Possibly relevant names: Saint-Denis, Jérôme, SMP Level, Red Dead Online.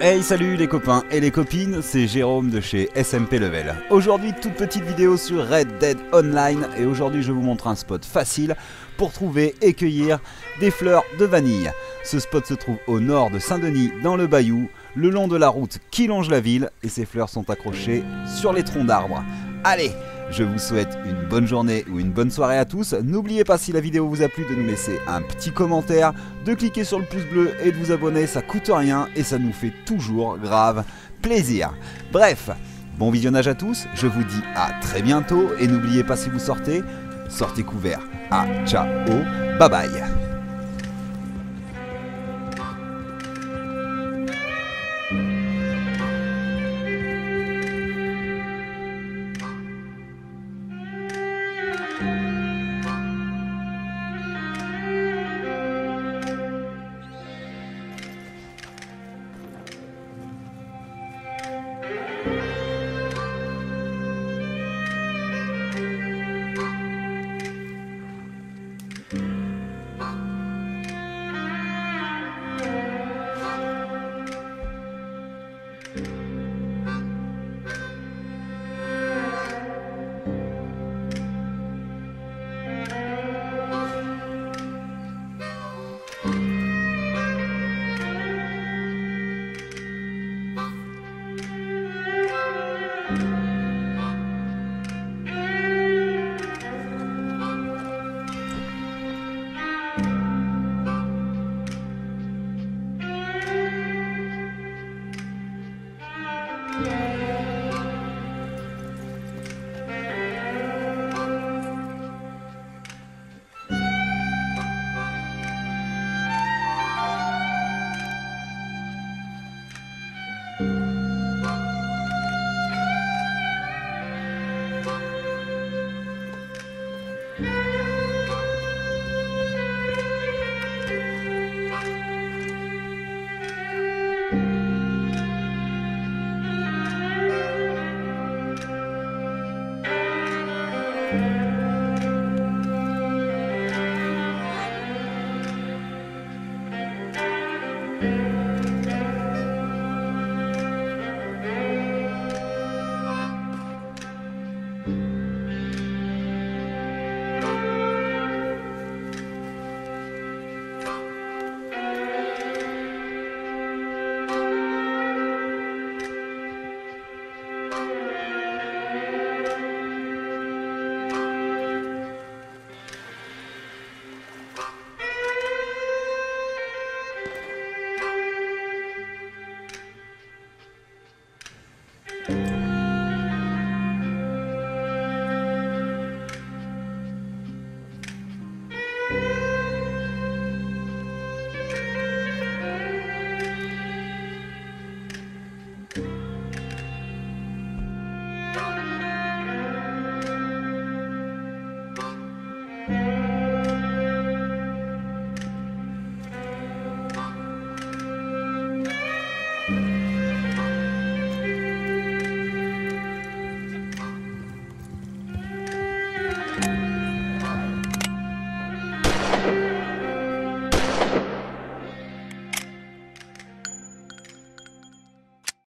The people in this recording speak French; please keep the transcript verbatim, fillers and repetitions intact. Hey, salut les copains et les copines, c'est Jérôme de chez S M P Level. Aujourd'hui, toute petite vidéo sur Red Dead Online et aujourd'hui je vous montre un spot facile pour trouver et cueillir des fleurs de vanille. Ce spot se trouve au nord de Saint-Denis dans le Bayou, le long de la route qui longe la ville et ces fleurs sont accrochées sur les troncs d'arbres. Allez, je vous souhaite une bonne journée ou une bonne soirée à tous. N'oubliez pas, si la vidéo vous a plu, de nous laisser un petit commentaire, de cliquer sur le pouce bleu et de vous abonner, ça coûte rien et ça nous fait toujours grave plaisir. Bref, bon visionnage à tous, je vous dis à très bientôt et n'oubliez pas, si vous sortez, sortez couvert. Ah, ciao, bye bye. Thank you.